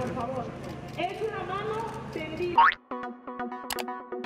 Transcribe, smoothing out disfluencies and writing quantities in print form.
Por favor, es una mano tendida.